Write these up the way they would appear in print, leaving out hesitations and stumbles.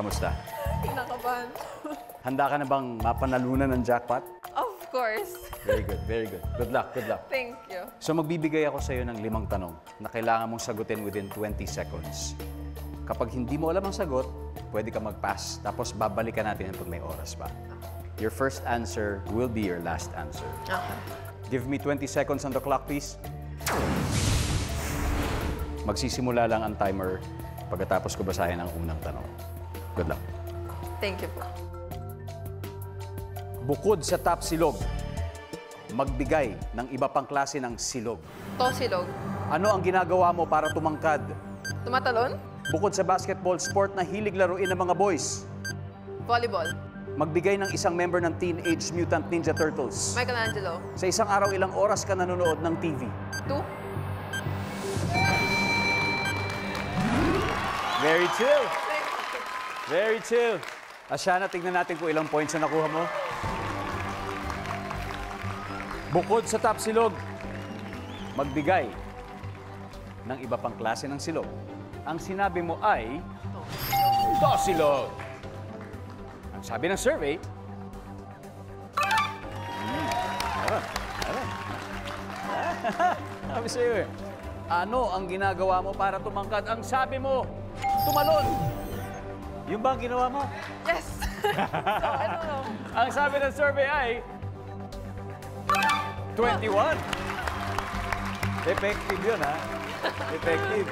Kamusta? Kinakabahan. Handa ka na bang mapanalunan ng jackpot? Of course. Very good, very good. Good luck, good luck. Thank you. So magbibigay ako sa iyo ng 5 tanong na kailangan mong sagutin within 20 seconds. Kapag hindi mo alam ang sagot, pwede ka mag-pass, tapos babalikan natin kung may oras pa. Your first answer will be your last answer. Okay. Give me 20 seconds on the clock, please. Magsisimula lang ang timer pagkatapos ko basahin ang unang tanong. Good luck. Thank you po. Bukod sa top silog, magbigay ng iba pang klase ng silog. To silog. Ano ang ginagawa mo para tumangkad? Tumatalon? Bukod sa basketball sport na hilig laruin ng mga boys. Volleyball. Magbigay ng isang member ng Teenage Mutant Ninja Turtles. Michelangelo. Sa isang araw, ilang oras ka nanonood ng TV? 2. Very chill. Very chill. Ashana, tignan natin kung ilang points na nakuha mo. Bukod sa top silog, magbigay ng iba pang klase ng silog. Ang sinabi mo ay... Tosilog! Ang sabi ng survey... Sabi sa'yo eh. Ano ang ginagawa mo para tumangkad? Ang sabi mo, tumalon! Yun ba ang ginawa mo? Yes! So, ano? Ang sabi ng survey ay... 21! Effective yun, ha? Effective.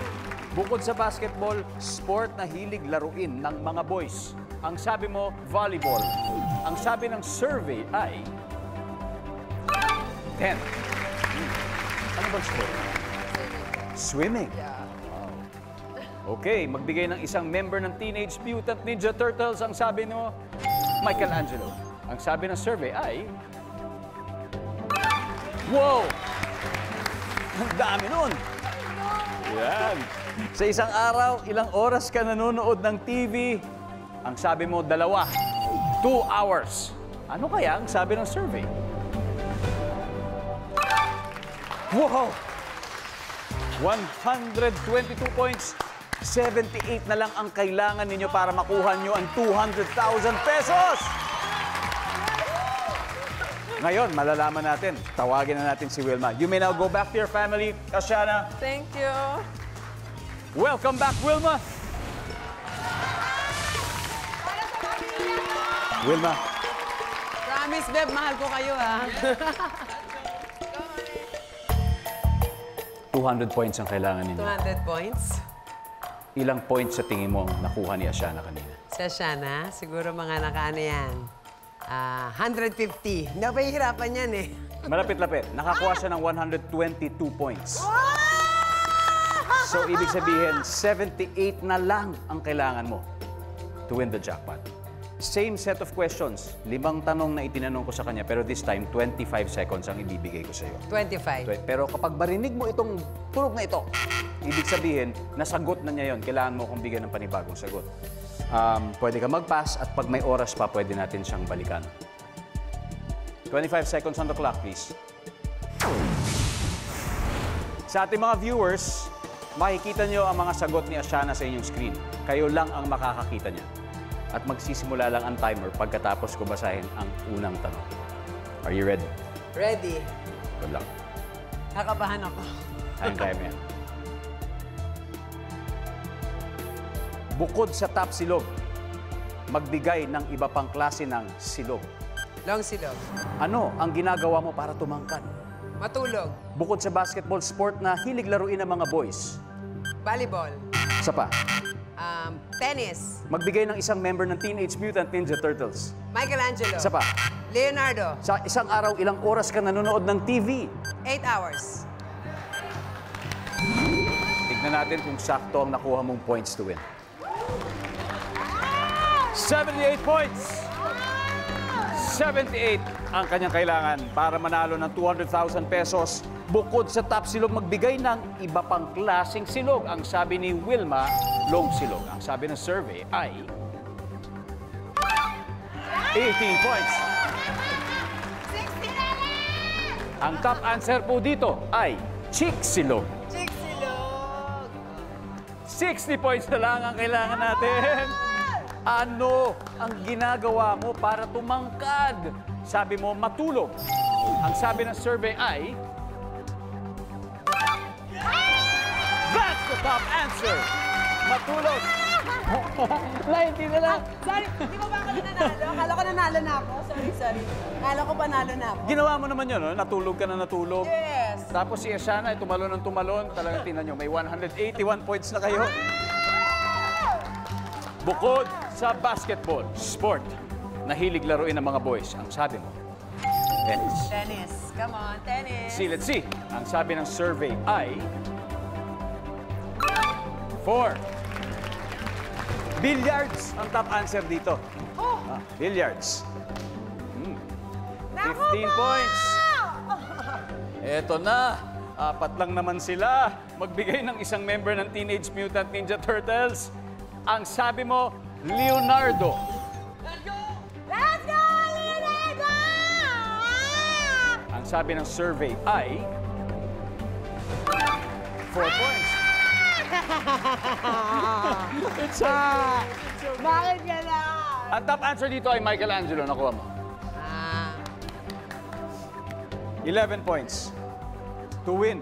Bukod sa basketball, sport na hilig laruin ng mga boys. Ang sabi mo, volleyball. Ang sabi ng survey ay... 10. Ano bang sport? Swimming. Okay, magbigay ng isang member ng Teenage Mutant Ninja Turtles. Ang sabi mo, Michelangelo. Ang sabi ng survey ay... Wow! Ang dami nun! Yan. Sa isang araw, ilang oras ka nanonood ng TV? Ang sabi mo, 2. 2 hours. Ano kaya ang sabi ng survey? Wow! 122 points. 78 na lang ang kailangan ninyo para makuha nyo ang 200,000 pesos! Ngayon, malalaman natin. Tawagin na natin si Wilma. You may now go back to your family. Ashana. Thank you. Welcome back, Wilma. Wilma. Promise, Beb, mahal ko kayo, ha? 200 points ang kailangan ninyo. 200 points? Ilang points sa tingin mo nakuha ni Ashana kanina? Si Ashana? Siguro mga nakaano yan. 150. Napahihirapan yan eh. Malapit-lapit. Nakakuha siya ng 122 points. So, ibig sabihin, 78 na lang ang kailangan mo to win the jackpot. Same set of questions. 5 tanong na itinanong ko sa kanya, pero this time, 25 seconds ang ibibigay ko sa iyo. 25. Pero kapag barinig mo itong tunog na ito, ibig sabihin, nasagot na niya yun. Kailangan mo kong bigyan ng panibagong sagot. Pwede ka mag-pass at pag may oras pa, pwede natin siyang balikan. 25 seconds on the clock, please. Sa ating mga viewers, makikita nyo ang mga sagot ni Ashana sa inyong screen. Kayo lang ang makakakita niya. At magsisimula lang ang timer pagkatapos ko basahin ang unang tanong. Are you ready? Ready. Good luck. Nakabahan ako. Ang time yan. Bukod sa top silog, magbigay ng iba pang klase ng silog. Long silog. Ano ang ginagawa mo para tumangkad? Matulog. Bukod sa basketball sport na hilig laruin ng mga boys. Volleyball. Isa pa. Tennis. Magbigay ng isang member ng Teenage Mutant Ninja Turtles. Michelangelo. Isa pa. Leonardo. Sa isang araw, ilang oras ka nanonood ng TV? 8 hours. Tignan natin kung sakto ang nakuha mong points to win. 78 points! 78 ang kanyang kailangan para manalo ng 200,000 pesos. Bukod sa top silog, magbigay ng iba pang klaseng silog. Ang sabi ni Wilma, long silog. Ang sabi ng survey ay... 18 points! Ang top answer po dito ay chick silog. 60 points na lang ang kailangan natin. Ano ang ginagawa mo para tumangkad? Sabi mo, matulog. Ang sabi ng survey ay... That's the top answer! Matulog! 90 na lang. Sorry, hindi ko ba ako nanalo? Akala ko nanalo na ako. Sorry. Akala ko panalo na ako. Ginawa mo naman yun, no? Natulog ka na natulog. Yes. Tapos si Ashana ay tumalon ng tumalon. Talaga, tingnan nyo, may 181 points na kayo. Bukod sa basketball, sport, nahilig laruin ng mga boys. Ang sabi mo? Tennis. Tennis. Come on, tennis. See, let's see. Ang sabi ng survey ay... 4. Billiards ang top answer dito. Oh. Ah, billiards. 15 points. Eto na. 4 lang naman sila. Magbigay ng isang member ng Teenage Mutant Ninja Turtles. Ang sabi mo, Leonardo. Let's go, Leonardo! Ang sabi ng survey ay... 4 points. It's okay. Bakit ka na? Ang top answer dito ay Michelangelo. Nakuha mo. 11 points. To win.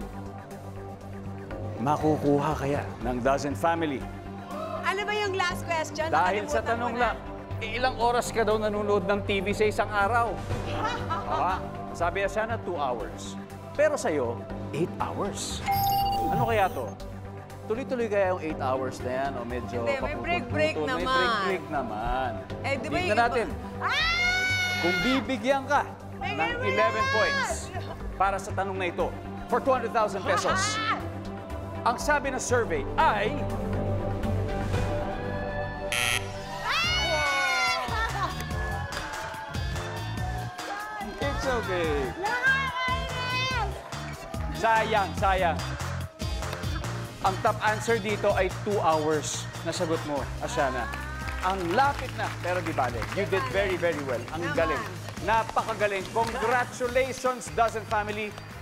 Makukuha kaya ng Doesnt family. Ano ba yung last question? Dahil sa tanong lang, ilang oras ka daw nanonood ng TV sa isang araw? Sabi niya sana 2 hours. Pero sa'yo, 8 hours. Ano kaya to? Tuloy-tuloy kaya yung 8 hours na yan o medyo... Hindi, may break-break naman. May break-break naman. Eh, di ba yung... natin. Kung bibigyan ka ng 11 points para sa tanong na ito for 200,000 pesos, ang sabi ng survey ay... It's okay. Sayang. Ang top answer dito ay 2 hours. Nasagot mo, Ashana. Ang lapit na, pero di bale. You did very, very well. Ang galing. Napakagaling. Congratulations, Doesnt family.